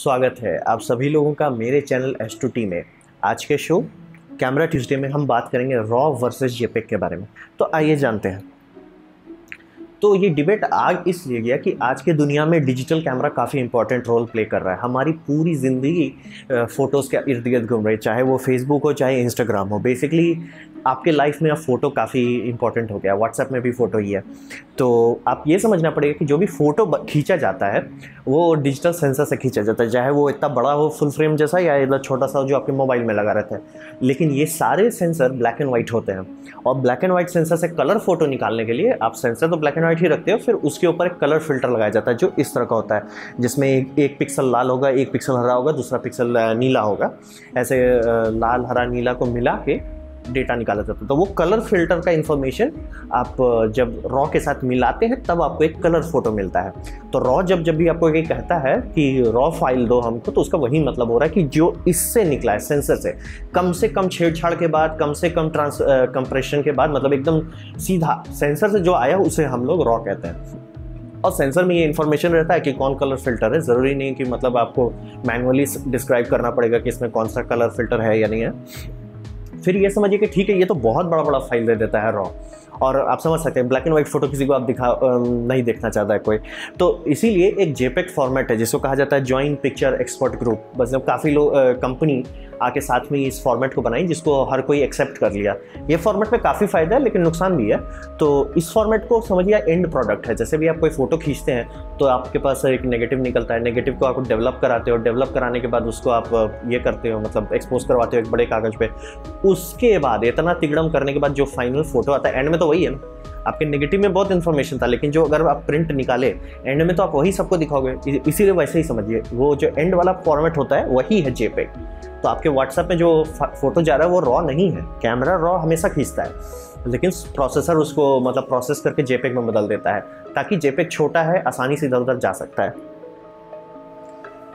स्वागत है आप सभी लोगों का मेरे चैनल S2T में। आज के शो कैमरा ट्यूसडे में हम बात करेंगे रॉ वर्सेस जेपेग के बारे में। तो आइए जानते हैं। तो ये डिबेट आग इसलिए गया कि आज के दुनिया में डिजिटल कैमरा काफ़ी इंपॉर्टेंट रोल प्ले कर रहा है। हमारी पूरी ज़िंदगी फ़ोटोज़ के इर्द गिर्द घूम रही, चाहे वो फेसबुक हो चाहे इंस्टाग्राम हो। बेसिकली आपके लाइफ में अब फ़ोटो काफ़ी इंपॉर्टेंट हो गया, व्हाट्सएप में भी फ़ोटो ही है। तो आप ये समझना पड़ेगा कि जो भी फ़ोटो खींचा जाता है वो डिजिटल सेंसर से खींचा जाता है, चाहे वो इतना बड़ा हो फुल फ्रेम जैसा या इतना छोटा सा जो आपके मोबाइल में लगा रहता है। लेकिन ये सारे सेंसर ब्लैक एंड वाइट होते हैं, और ब्लैक एंड वाइट सेंसर से कलर फ़ोटो निकालने के लिए आप सेंसर तो ब्लैक एंड वाइट ही रखते हो, फिर उसके ऊपर एक कलर फिल्टर लगाया जाता है जो इस तरह का होता है, जिसमें एक पिक्सल लाल होगा, एक पिक्सल हरा होगा, दूसरा पिक्सल नीला होगा। ऐसे लाल हरा नीला को मिला के डेटा निकाला जाता है। तो वो कलर फिल्टर का इन्फॉर्मेशन आप जब रॉ के साथ मिलाते हैं तब आपको एक कलर फोटो मिलता है। तो रॉ जब भी आपको ये कहता है कि रॉ फाइल दो हमको, तो उसका वही मतलब हो रहा है कि जो इससे निकला है सेंसर से कम छेड़छाड़ के बाद, कम से कम कंप्रेशन के बाद, मतलब एकदम सीधा सेंसर से जो आया उसे हम लोग रॉ कहते हैं। और सेंसर में ये इन्फॉर्मेशन रहता है कि कौन कलर फिल्टर है। ज़रूरी नहीं कि मतलब आपको मैनुअली डिस्क्राइब करना पड़ेगा कि इसमें कौन सा कलर फिल्टर है या नहीं है। फिर ये समझिए कि ठीक है, ये तो बहुत बड़ा फाइल दे देता है रॉ, और आप समझ सकते हैं ब्लैक एंड वाइट फ़ोटो किसी को आप नहीं देखना चाहता है कोई। तो इसीलिए एक जेपेग फॉर्मेट है जिसको कहा जाता है जॉइंट पिक्चर एक्सपर्ट ग्रुप। बस जब काफ़ी लोग कंपनी आके साथ में इस फॉर्मेट को बनाई जिसको हर कोई एक्सेप्ट कर लिया। ये फॉर्मेट में काफ़ी फ़ायदा है लेकिन नुकसान भी है। तो इस फॉर्मेट को समझिए एंड प्रोडक्ट है। जैसे भी आप कोई फ़ोटो खींचते हैं तो आपके पास एक नेगेटिव निकलता है, नेगेटिव को आप डेवलप कराते हो, डेवलप कराने के बाद उसको आप ये करते हो, मतलब एक्सपोज करवाते हो एक बड़े कागज़ पर। उसके बाद इतना तिगड़म करने के बाद जो फाइनल फ़ोटो आता है एंड में तो वही है ना, आपके नेगेटिव में बहुत इन्फॉर्मेशन था लेकिन जो अगर आप प्रिंट निकाले एंड में तो आप वही सबको दिखाओगे। इसीलिए वैसे ही समझिए वो जो एंड वाला फॉर्मेट होता है वही है जेपेग। तो आपके व्हाट्सएप में जो फोटो जा रहा है वो रॉ नहीं है। कैमरा रॉ हमेशा खींचता है लेकिन प्रोसेसर उसको मतलब प्रोसेस करके जेपेग में बदल देता है, ताकि जेपेग छोटा है, आसानी से इधर उधर जा सकता है।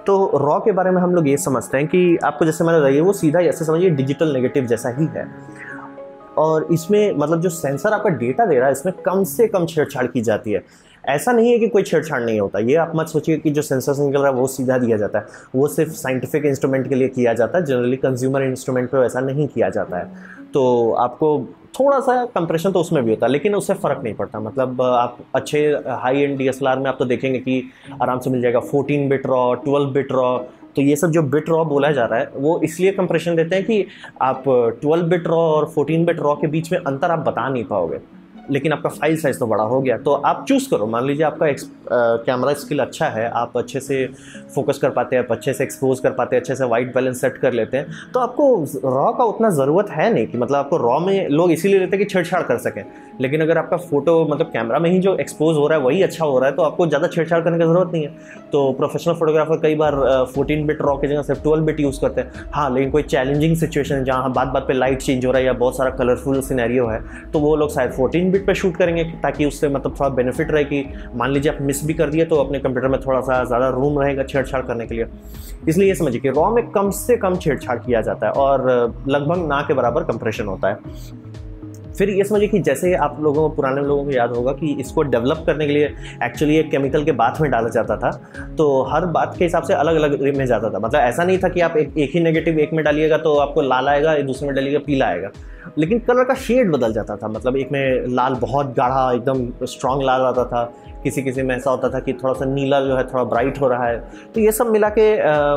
तो रॉ के बारे में हम लोग ये समझते हैं कि आपको जैसे मैंने बताइए वो सीधा ऐसे समझिए डिजिटल नेगेटिव जैसा ही है। और इसमें मतलब जो सेंसर आपका डेटा दे रहा है इसमें कम से कम छेड़छाड़ की जाती है। ऐसा नहीं है कि कोई छेड़छाड़ नहीं होता, ये आप मत सोचिए कि जो सेंसर से निकल रहा है वो सीधा दिया जाता है। वो सिर्फ साइंटिफिक इंस्ट्रूमेंट के लिए किया जाता है, जनरली कंज्यूमर इंस्ट्रूमेंट पे वैसा नहीं किया जाता है। तो आपको थोड़ा सा कंप्रेशन तो उसमें भी होता है लेकिन उससे फ़र्क नहीं पड़ता। मतलब आप अच्छे हाई एंड DSLR में आप तो देखेंगे कि आराम से मिल जाएगा 14 बिट रॉ, 12 बिट रॉ। तो ये सब जो बिट रॉ बोला जा रहा है वो इसलिए कंप्रेशन देते हैं कि आप 12 बिट रॉ और 14 बिट रॉ के बीच में अंतर आप बता नहीं पाओगे, लेकिन आपका फाइल साइज़ तो बड़ा हो गया। तो आप चूज़ करो, मान लीजिए आपका कैमरा स्किल अच्छा है, आप अच्छे से फोकस कर पाते हैं, आप अच्छे से एक्सपोज कर पाते हैं, अच्छे से वाइट बैलेंस सेट कर लेते हैं, तो आपको रॉ का उतना ज़रूरत है नहीं। कि मतलब आपको रॉ में लोग इसीलिए लेते हैं कि छेड़छाड़ कर सकें, लेकिन अगर आपका फ़ोटो मतलब कैमरा में ही जो एक्सपोज हो रहा है वही अच्छा हो रहा है तो आपको ज़्यादा छेड़छाड़ करने की ज़रूरत नहीं है। तो प्रोफेशनल फोटोग्राफर कई बार 14 बिट रॉ की जगह सिर्फ 12 बिट यूज़ करते हैं। हाँ, लेकिन कोई चैलेंजिंग सिचुएशन जहाँ बात बात पर लाइट चेंज हो रहा है या बहुत सारा कलरफुल सिनेरियो है तो वो लोग शायद 14 बिट पे शूट करेंगे, ताकि उससे मतलब थोड़ा बेनिफिट रहे कि मान लीजिए आप मिस भी कर दिए तो अपने कंप्यूटर में थोड़ा सा ज़्यादा रूम रहेगा छेड़छाड़ करने के लिए। इसलिए ये समझिए कि रॉ में कम से कम छेड़छाड़ किया जाता है और लगभग ना के बराबर कंप्रेशन होता है। फिर ये समझिए कि जैसे आप लोगों को पुराने लोगों को याद होगा कि इसको डेवलप करने के लिए एक्चुअली एक केमिकल के बाथ में डाला जाता था, तो हर बाथ के हिसाब से अलग अलग में जाता था। मतलब ऐसा नहीं था कि आप एक ही नेगेटिव एक में डालिएगा तो आपको लाल आएगा, एक दूसरे में डालिएगा पीला आएगा, लेकिन कलर का शेड बदल जाता था। मतलब एक में लाल बहुत गाढ़ा एकदम स्ट्रॉन्ग लाल आता था, किसी में ऐसा होता था कि थोड़ा सा नीला जो है थोड़ा ब्राइट हो रहा है। तो ये सब मिला के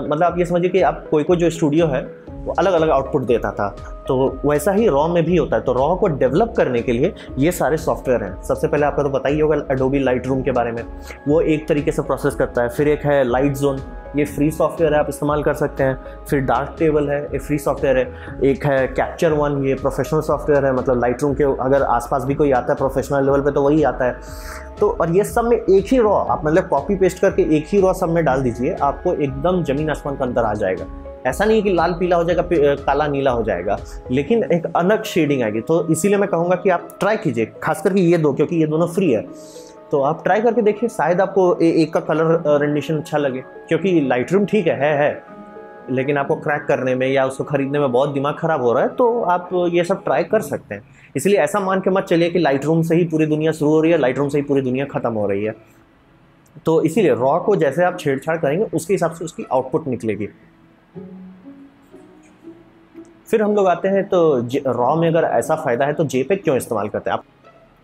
मतलब आप ये समझिए कि आप कोई जो स्टूडियो है वो अलग अलग आउटपुट देता था। तो वैसा ही रॉ में भी होता है। तो रॉ को डेवलप करने के लिए ये सारे सॉफ्टवेयर हैं। सबसे पहले आपको तो पता ही होगा एडोबी लाइटरूम के बारे में, वो एक तरीके से प्रोसेस करता है। फिर एक है लाइटज़ोन, ये फ्री सॉफ्टवेयर है, आप इस्तेमाल कर सकते हैं। फिर डार्कटेबल है, ये फ्री सॉफ्टवेयर है। एक है कैप्चर वन, ये प्रोफेशनल सॉफ्टवेयर है, मतलब लाइटरूम के अगर आसपास भी कोई आता है प्रोफेशनल लेवल पे तो वही आता है। तो और ये सब में एक ही रॉ आप मतलब कॉपी पेस्ट करके एक ही रॉ सब में डाल दीजिए, आपको एकदम ज़मीन आसमान का अंतर आ जाएगा। ऐसा नहीं है कि लाल पीला हो जाएगा, काला नीला हो जाएगा, लेकिन एक अलग शेडिंग आएगी। तो इसीलिए मैं कहूँगा कि आप ट्राई कीजिए, खास करके ये दो, क्योंकि ये दोनों फ्री है। तो आप ट्राई करके देखिए, शायद आपको एक का कलर रेंडिशन अच्छा लगे, क्योंकि लाइटरूम ठीक है लेकिन आपको क्रैक करने में या उसको खरीदने में बहुत दिमाग ख़राब हो रहा है, तो आप ये सब ट्राई कर सकते हैं। इसलिए ऐसा मान के मत चलिए कि लाइटरूम से ही पूरी दुनिया शुरू हो रही है, लाइटरूम से ही पूरी दुनिया ख़त्म हो रही है। तो इसीलिए रॉ को जैसे आप छेड़छाड़ करेंगे उसके हिसाब से उसकी आउटपुट निकलेगी। फिर हम लोग आते हैं तो रॉ में अगर ऐसा फ़ायदा है तो जेपेक क्यों इस्तेमाल करते हैं आप,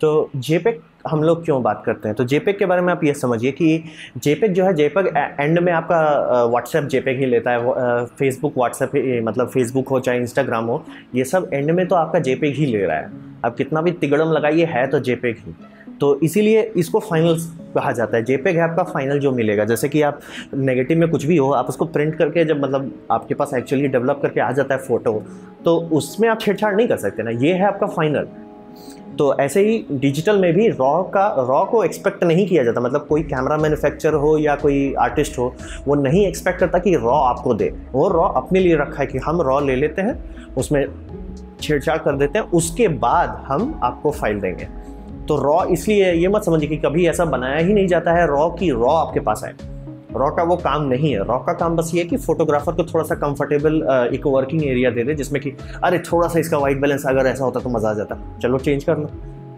तो जेपेक हम लोग क्यों बात करते हैं, तो जेपेक के बारे में आप ये समझिए कि जेपेक जो है, जेपेक एंड में आपका व्हाट्सएप जेपेक ही लेता है, फेसबुक व्हाट्सएप मतलब फेसबुक हो चाहे इंस्टाग्राम हो, ये सब एंड में तो आपका जेपेक ही ले रहा है। आप कितना भी तिगड़म लगाइए है तो जेपेक ही, तो इसीलिए इसको फाइनल कहा जाता है। जेपेग है आपका फाइनल जो मिलेगा, जैसे कि आप नेगेटिव में कुछ भी हो आप उसको प्रिंट करके जब मतलब आपके पास एक्चुअली डेवलप करके आ जाता है फ़ोटो, तो उसमें आप छेड़छाड़ नहीं कर सकते ना, ये है आपका फाइनल। तो ऐसे ही डिजिटल में भी रॉ को एक्सपेक्ट नहीं किया जाता, मतलब कोई कैमरा मैन्युफैक्चर हो या कोई आर्टिस्ट हो वो नहीं एक्सपेक्ट करता कि रॉ आपको दे, वो रॉ अपने लिए रखा है कि हम रॉ ले लेते हैं, उसमें छेड़छाड़ कर देते हैं, उसके बाद हम आपको फाइल देंगे। तो रॉ इसलिए ये मत समझिए कि कभी ऐसा बनाया ही नहीं जाता है रॉ की रॉ आपके पास आए, रॉ का वो काम नहीं है। रॉ का काम बस ये है कि फोटोग्राफर को थोड़ा सा कंफर्टेबल एक वर्किंग एरिया दे दे, जिसमें कि अरे थोड़ा सा इसका वाइट बैलेंस अगर ऐसा होता तो मज़ा आ जाता, चलो चेंज कर लो,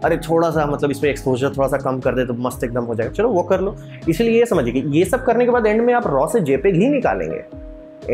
अरे थोड़ा सा मतलब इसमें एक्सपोजर थोड़ा सा कम कर दे तो मस्त एकदम हो जाएगा, चलो वो कर लो। इसलिए ये समझिए कि ये सब करने के बाद एंड में आप रॉ से जेपेग ही निकालेंगे,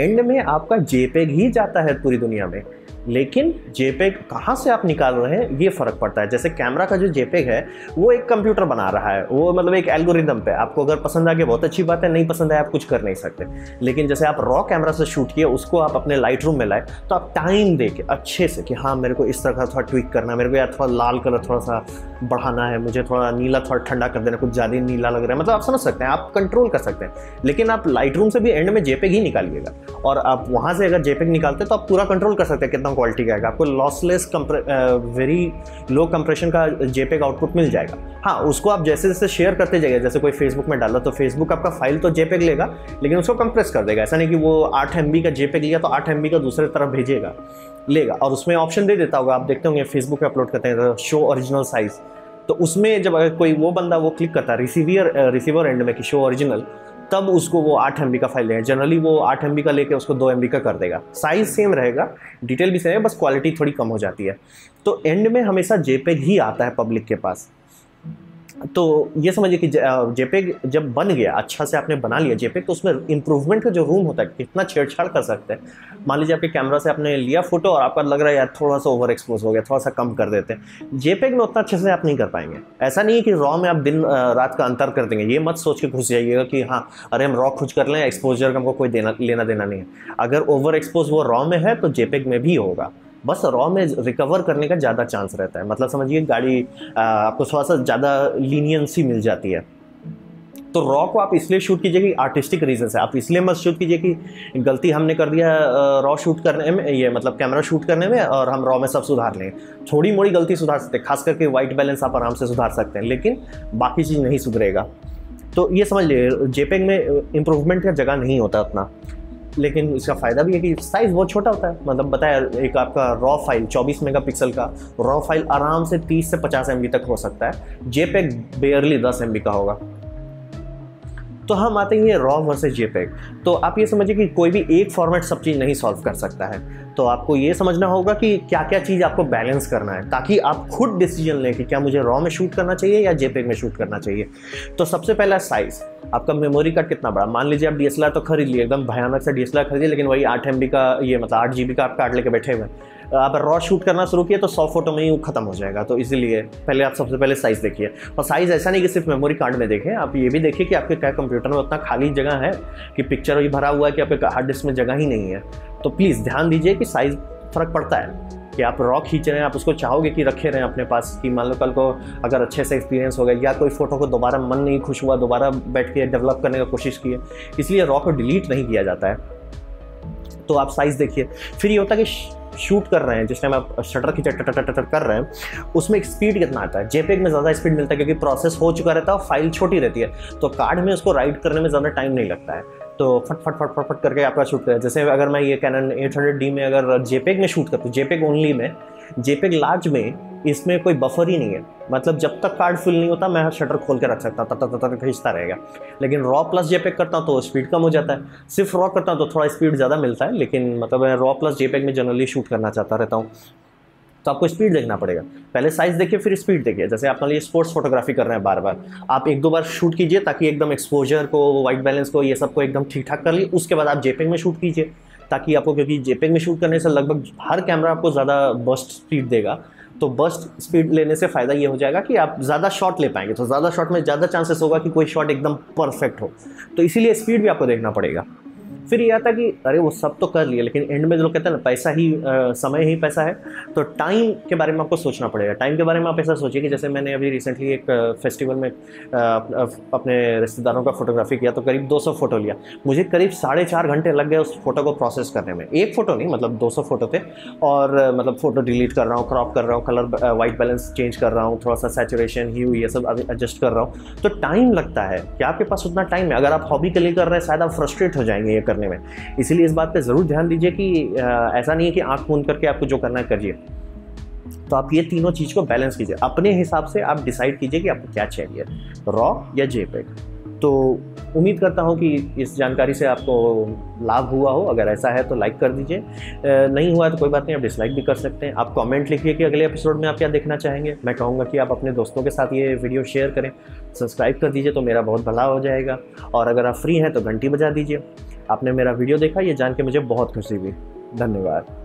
एंड में आपका जेपेग ही जाता है पूरी दुनिया में। लेकिन जेपेग कहाँ से आप निकाल रहे हैं ये फ़र्क पड़ता है। जैसे कैमरा का जो जेपेग है वो एक कंप्यूटर बना रहा है, वो मतलब एक एल्गोरिदम पे, आपको अगर पसंद आ गया बहुत अच्छी बात है, नहीं पसंद आए आप कुछ कर नहीं सकते। लेकिन जैसे आप रॉ कैमरा से शूट किए उसको आप अपने लाइटरूम में लाए तो आप टाइम दे के अच्छे से कि हाँ मेरे को इस तरह का थोड़ा ट्विक करना है, मेरे को यार थोड़ा लाल कलर थोड़ा सा बढ़ाना है, मुझे थोड़ा नीला थोड़ा ठंडा कर देना, कुछ ज़्यादा नीला लग रहा है, मतलब आप समझ सकते हैं, आप कंट्रोल कर सकते हैं। लेकिन आप लाइटरूम से भी एंड में जेपेग ही निकालिएगा, और आप वहाँ से अगर जेपेग निकालते हैं तो आप पूरा कंट्रोल कर सकते हैं कितना क्वालिटी का आएगा, आपको लॉसलेस वेरी लो कंप्रेशन का जेपेग आउटपुट मिल जाएगा। हाँ, उसको आप जैसे जैसे शेयर करते जाइए, जैसे कोई फेसबुक में डाला तो फेसबुक आपका फाइल तो जेपेग लेगा लेकिन उसको कंप्रेस कर देगा, ऐसा नहीं कि वो 8 MB का जेपेग लिया तो 8 MB का दूसरे तरफ भेजेगा लेगा, और उसमें ऑप्शन दे देता होगा, आप देखते होंगे फेसबुक पे अपलोड करते हैं तो शो ओरिजिनल साइज़, तो उसमें जब अगर कोई वो बंदा वो क्लिक करता है रिसीवर एंड में कि शो ओरिजिनल, तब उसको वो 8 MB का फाइल देगा, जनरली वो 8 MB का लेके उसको 2 MB का कर देगा, साइज़ सेम रहेगा, डिटेल भी सेम है, बस क्वालिटी थोड़ी कम हो जाती है। तो एंड में हमेशा जेपेग ही आता है पब्लिक के पास। तो ये समझिए कि जेपेग जब बन गया, अच्छा से आपने बना लिया जेपेग, तो उसमें इम्प्रूवमेंट का जो रूम होता है कितना छेड़छाड़ कर सकते हैं। मान लीजिए आपके कैमरा से आपने लिया फोटो और आपका लग रहा है यार थोड़ा सा ओवर एक्सपोज हो गया, थोड़ा सा कम कर देते हैं, जेपेग में उतना अच्छे से आप नहीं कर पाएंगे। ऐसा नहीं है कि रॉ में आप दिन रात का अंतर कर देंगे, ये मत सोच के घुस जाइएगा कि हाँ अरे हम रॉ खुद कर लें, एक्सपोजर का हमको कोई लेना देना नहीं है। अगर ओवर एक्सपोज वो रॉ में है तो जेपेग में भी होगा, बस रॉ में रिकवर करने का ज़्यादा चांस रहता है, मतलब समझिए गाड़ी आपको थोड़ा सा ज़्यादा लीनियंसी मिल जाती है। तो रॉ को आप इसलिए शूट कीजिए कि आर्टिस्टिक रीजन से, आप इसलिए मत शूट कीजिए कि गलती हमने कर दिया रॉ शूट करने में, ये मतलब कैमरा शूट करने में, और हम रॉ में सब सुधार लेंगे। थोड़ी मोड़ी गलती सुधार सकते हैं, खास करके वाइट बैलेंस आप आराम से सुधार सकते हैं, लेकिन बाकी चीज़ नहीं सुधरेगा। तो ये समझ लीजिए जेपेग में इम्प्रूवमेंट का जगह नहीं होता उतना, लेकिन इसका फ़ायदा भी है कि साइज़ बहुत छोटा होता है, मतलब बताया एक आपका रॉ फाइल 24 मेगापिक्सल का रॉ फाइल आराम से 30 से 50 MB तक हो सकता है, जेपेग बेयरली 10 MB का होगा। तो हम आते हैं रॉ वर्सेस जेपेग। तो आप ये समझिए कि कोई भी एक फॉर्मेट सब चीज़ नहीं सॉल्व कर सकता है, तो आपको ये समझना होगा कि क्या क्या चीज़ आपको बैलेंस करना है, ताकि आप खुद डिसीजन लें कि क्या मुझे रॉ में शूट करना चाहिए या जेपेग में शूट करना चाहिए। तो सबसे पहला साइज़, आपका मेमोरी कार्ड कितना बड़ा। मान लीजिए आप DSLR तो खरीद लिए, एकदम भयानक से DSLR खरीदिए, लेकिन वही 8 MB का ये मतलब 8 GB का आप कार्ड लेके बैठे हुए हैं, आप रॉ शूट करना शुरू किए तो 100 फोटो में ही वो खत्म हो जाएगा। तो इसीलिए पहले आप सबसे पहले साइज़ देखिए, और साइज़ ऐसा नहीं कि सिर्फ मेमोरी कार्ड में देखें, आप ये भी देखिए कि आपके क्या कंप्यूटर में उतना खाली जगह है कि पिक्चर ही भरा हुआ है कि आपके हार्ड डिस्क में जगह ही नहीं है। तो प्लीज़ ध्यान दीजिए कि साइज़ फ़र्क पड़ता है कि आप रॉ खींच रहे हैं, आप उसको चाहोगे कि रखे रहें अपने पास, कि मान लो कल को अगर अच्छे से एक्सपीरियंस हो गया, या कोई फ़ोटो को दोबारा मन नहीं खुश हुआ, दोबारा बैठ के डेवलप करने का कोशिश किए, इसलिए रॉ को डिलीट नहीं किया जाता है। तो आप साइज़ देखिए। फिर ये होता है कि शूट कर रहे हैं, जिस टाइम आप शटर की टटर कर रहे हैं, उसमें स्पीड कितना आता है। जेपेग में ज़्यादा स्पीड मिलता है क्योंकि प्रोसेस हो चुका रहता है और फाइल छोटी रहती है, तो कार्ड में उसको राइड करने में ज़्यादा टाइम नहीं लगता है, तो फट फट करके आपका शूट करें। जैसे अगर मैं ये कैनन 800D में अगर जेपेग में शूट करता हूँ, जेपेग ओनली में, जेपेग लार्ज में, इसमें कोई बफर ही नहीं है, मतलब जब तक कार्ड फुल नहीं होता मैं शटर खोल के रख सकता, तब तक खींचता रहेगा। लेकिन रॉ प्लस जेपेग करता हूँ तो स्पीड कम हो जाता है, सिर्फ रॉ करता हूँ तो थोड़ा स्पीड ज़्यादा मिलता है, लेकिन मतलब मैं रॉ प्लस जेपेग में जनरली शूट करना चाहता रहता हूँ। तो आपको स्पीड देखना पड़ेगा, पहले साइज देखिए फिर स्पीड देखिए। जैसे आप मान लीजिए स्पोर्ट्स फोटोग्राफी कर रहे हैं, बार बार आप एक दो बार शूट कीजिए ताकि एकदम एक्सपोजर को, वाइट बैलेंस को, ये सबको एकदम ठीक ठाक कर लिए। उसके बाद आप जेपेग में शूट कीजिए ताकि आपको, क्योंकि जेपेग में शूट करने से लगभग हर कैमरा आपको ज़्यादा बस्ट स्पीड देगा, तो बस्ट स्पीड लेने से फ़ायदा ये हो जाएगा कि आप ज़्यादा शॉट ले पाएंगे, तो ज़्यादा शॉट में ज़्यादा चांसेस होगा कि कोई शॉट एकदम परफेक्ट हो, तो इसीलिए स्पीड भी आपको देखना पड़ेगा। फिर ये आता कि अरे वो सब तो कर लिया, लेकिन एंड में जो लोग कहते हैं ना पैसा ही समय ही पैसा है, तो टाइम के बारे में आपको सोचना पड़ेगा। टाइम के बारे में आप ऐसा सोचिए कि जैसे मैंने अभी रिसेंटली एक फेस्टिवल में अपने रिश्तेदारों का फोटोग्राफी किया, तो करीब 200 फ़ोटो लिया, मुझे करीब 4.5 घंटे लग गए उस फोटो को प्रोसेस करने में। एक फ़ोटो नहीं, मतलब 200 फ़ोटो थे, और मतलब फ़ोटो डिलीट कर रहा हूँ, क्रॉप कर रहा हूँ, कलर वाइट बैलेंस चेंज कर रहा हूँ, थोड़ा सा सैचुरेशन ह्यू ये सब एडजस्ट कर रहा हूँ, तो टाइम लगता है। क्या आपके पास उतना टाइम है? अगर आप हॉबी के लिए कर रहे हैं शायद आप फ्रस्ट्रेट हो जाएंगे ये करने में, इसलिए इस बात पे ज़रूर ध्यान दीजिए कि ऐसा नहीं है कि आंख मूंद करके आपको जो करना है करिए। तो आप ये तीनों चीज़ को बैलेंस कीजिए, अपने हिसाब से आप डिसाइड कीजिए कि आपको क्या चाहिए, रॉ या जेपेग। तो उम्मीद करता हूँ कि इस जानकारी से आपको लाभ हुआ हो। अगर ऐसा है तो लाइक कर दीजिए, नहीं हुआ तो कोई बात नहीं, आप डिसलाइक भी कर सकते हैं। आप कमेंट लिखिए कि अगले एपिसोड में आप क्या देखना चाहेंगे। मैं कहूँगा कि आप अपने दोस्तों के साथ ये वीडियो शेयर करें, सब्सक्राइब कर दीजिए, तो मेरा बहुत भला हो जाएगा। और अगर आप फ्री हैं तो घंटी बजा दीजिए। आपने मेरा वीडियो देखा, ये जान के मुझे बहुत खुशी हुई। धन्यवाद।